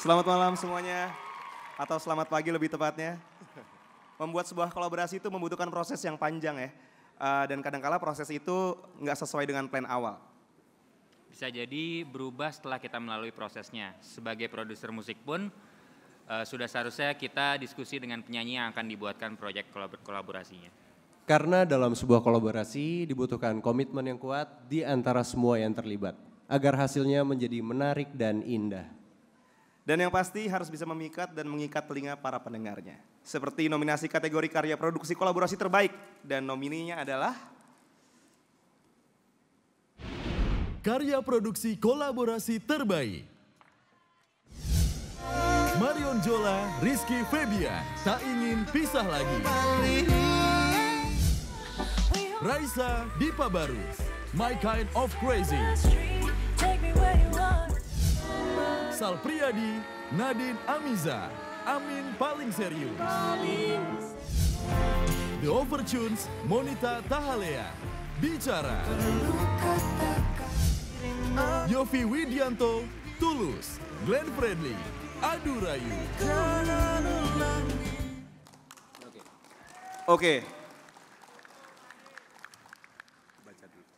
Selamat malam semuanya, atau selamat pagi lebih tepatnya. Membuat sebuah kolaborasi itu membutuhkan proses yang panjang ya, dan kadangkala proses itu nggak sesuai dengan plan awal. Bisa jadi berubah setelah kita melalui prosesnya. Sebagai produser musik pun, sudah seharusnya kita diskusi dengan penyanyi yang akan dibuatkan proyek kolaborasinya. Karena dalam sebuah kolaborasi dibutuhkan komitmen yang kuat di antara semua yang terlibat, agar hasilnya menjadi menarik dan indah. Dan yang pasti harus bisa memikat dan mengikat telinga para pendengarnya. Seperti nominasi kategori karya produksi kolaborasi terbaik. Dan nomininya adalah... Karya produksi kolaborasi terbaik. Marion Jola, Rizky Febia, Tak Ingin Pisah Lagi. Raisa, Dipa Barus, My Kind of Crazy. Sal Priadi, Nadin Amiza, Amin Paling Serius. The Overtones, Monita Tahalea, Bicara. Yofi Widianto, Tulus, Glenn Fredly, Adu Rayu. Oke.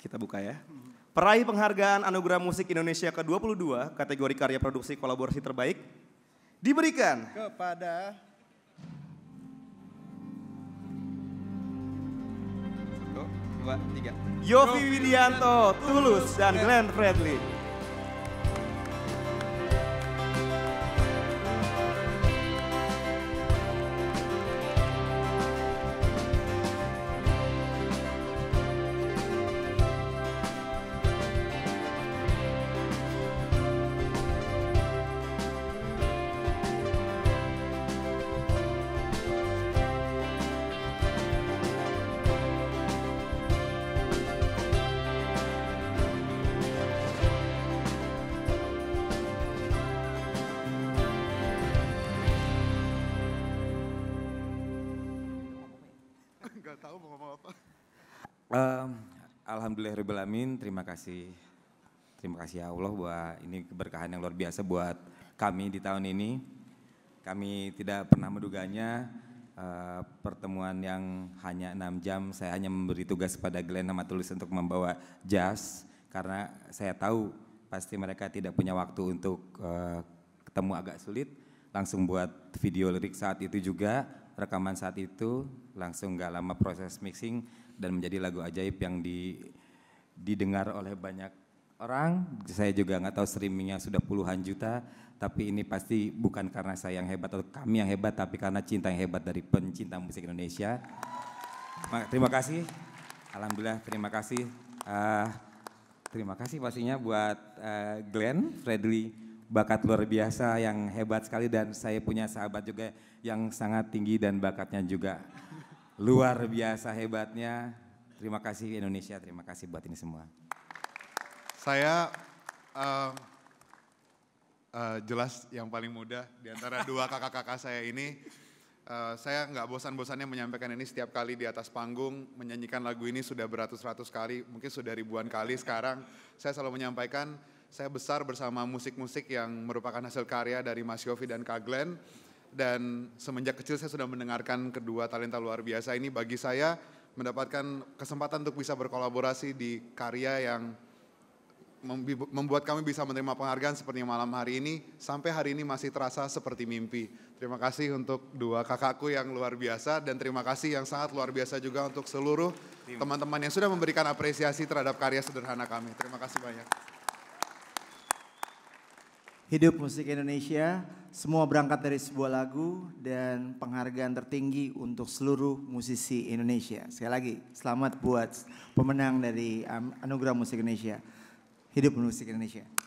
Kita buka ya. Peraih penghargaan Anugerah Musik Indonesia ke-22 kategori karya produksi kolaborasi terbaik diberikan kepada Yofi Widianto, Tulus, dan Glenn Fredly. Alhamdulillahirobbilalamin, terima kasih ya Allah buat ini keberkahan yang luar biasa buat kami di tahun ini. Kami tidak pernah menduganya pertemuan yang hanya 6 jam. Saya hanya memberi tugas pada Glenn sama Tulus untuk membawa jas karena saya tahu pasti mereka tidak punya waktu untuk ketemu agak sulit. Langsung buat video lirik saat itu juga, rekaman saat itu, langsung gak lama proses mixing dan menjadi lagu ajaib yang didengar oleh banyak orang. Saya juga nggak tahu streamingnya sudah puluhan juta, tapi ini pasti bukan karena saya yang hebat atau kami yang hebat, tapi karena cinta yang hebat dari pencinta musik Indonesia. Terima kasih, alhamdulillah terima kasih. Terima kasih pastinya buat Glenn Fredly. Bakat luar biasa yang hebat sekali, dan saya punya sahabat juga yang sangat tinggi dan bakatnya juga luar biasa hebatnya. Terima kasih Indonesia, terima kasih buat ini semua. Saya jelas yang paling muda di antara dua kakak-kakak saya ini. Saya nggak bosan-bosannya menyampaikan ini setiap kali di atas panggung, menyanyikan lagu ini sudah beratus-ratus kali, mungkin sudah ribuan kali sekarang. Saya selalu menyampaikan, saya besar bersama musik-musik yang merupakan hasil karya dari Mas Yofi dan Kak Glenn. Dan semenjak kecil saya sudah mendengarkan kedua talenta luar biasa ini. Bagi saya mendapatkan kesempatan untuk bisa berkolaborasi di karya yang membuat kami bisa menerima penghargaan seperti malam hari ini. Sampai hari ini masih terasa seperti mimpi. Terima kasih untuk dua kakakku yang luar biasa. Dan terima kasih yang sangat luar biasa juga untuk seluruh teman-teman yang sudah memberikan apresiasi terhadap karya sederhana kami. Terima kasih banyak. Hidup musik Indonesia, semua berangkat dari sebuah lagu dan penghargaan tertinggi untuk seluruh musisi Indonesia. Sekali lagi, selamat buat pemenang dari Anugerah Musik Indonesia. Hidup musik Indonesia.